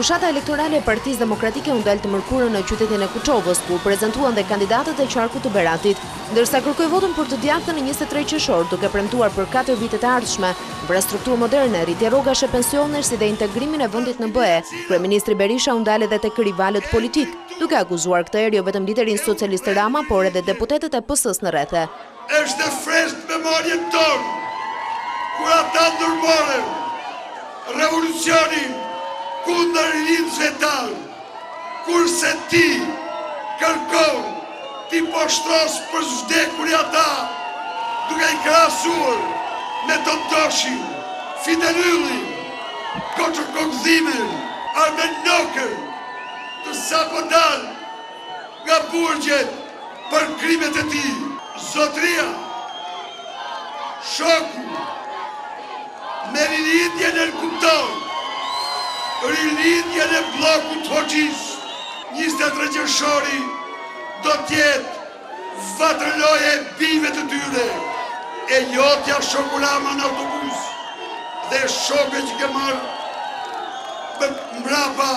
Fushata elektorale e Partisë Demokratike u ndal të mërkurën në qytetin e Kuçovës, ku prezantuan dhe kandidatët e qarkut të Beratit, ndërsa kërkoi votën për të djathtën e 23 qershor, duke premtuar për 4 vite të ardhshme infrastrukturë moderne, rritje rrogash e pensionesh si dhe integrimin e vendit në BE. Kryeministri Berisha u ndal edhe tek rivalët politik, duke akuzuar këtë herë jo vetëm liderin socialist Rama, por edhe deputetët e PS-s në rrethe. Është e freskët memorien tonë. Kur ata ndërmorën revolucionin kundër lindësve tanë, kurse ti kërkon ti poshtros për vdekurin ata, duke i krahasuar me Dodoshin, Fidelullin, Koçorkogdhimin, Armenokën, të sapo dalë nga burgjet për krimet e tij. Zotria, shoku, me rinjitjen e kupton, rinjitjen e bllokut Hoxhis, 23 qershori do tjetë vatrëloja e bijve të tyre, e jotja shoku Rama në autobus, dhe shokët që ke marrë mbrapa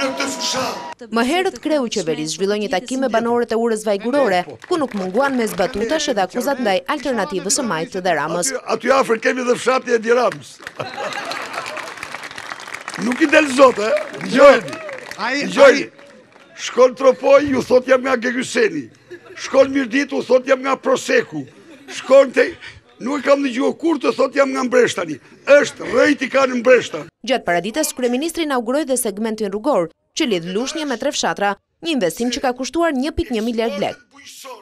në këtë fushatë. Më herët kreu i qeverisë zhvilloi një takim me banorët e urës vajgurore, ku nuk munguan mes batutash edhe akuzat ndaj alternativës së Majt dhe Ramës. Aty afër kemi edhe fshatin e Edi Ramës. Nuk i del zot, dëgjojeni. Dëgjojeni. Shkon Tropoj, ju thot jam nga Gegyseni. Shkon Mirdit, u thot jam nga Proseku. Shkon te Nuk e kam dëgjuar kur të thot jam nga Mbreshtani. Është rrejti ka në Mbreshta. Gjatë paradites, kryeministri inauguroi dhe segmentin rrugor, që lidh Lushnjë me Trefshatra, një investim që ka kushtuar 1.1 miliard lekë.